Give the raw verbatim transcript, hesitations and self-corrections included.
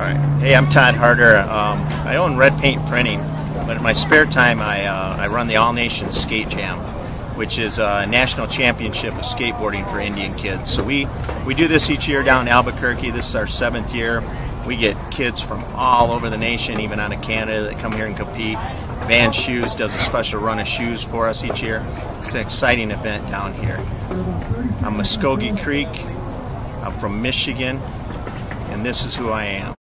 All right. Hey, I'm Todd Harder. Um, I own Red Paint Printing, but in my spare time I, uh, I run the All-Nation Skate Jam, which is a national championship of skateboarding for Indian kids. So we, we do this each year down in Albuquerque. This is our seventh year. We get kids from all over the nation, even out of Canada, that come here and compete. Vans Shoes does a special run of shoes for us each year. It's an exciting event down here. I'm Muskogee Creek. I'm from Michigan, and this is who I am.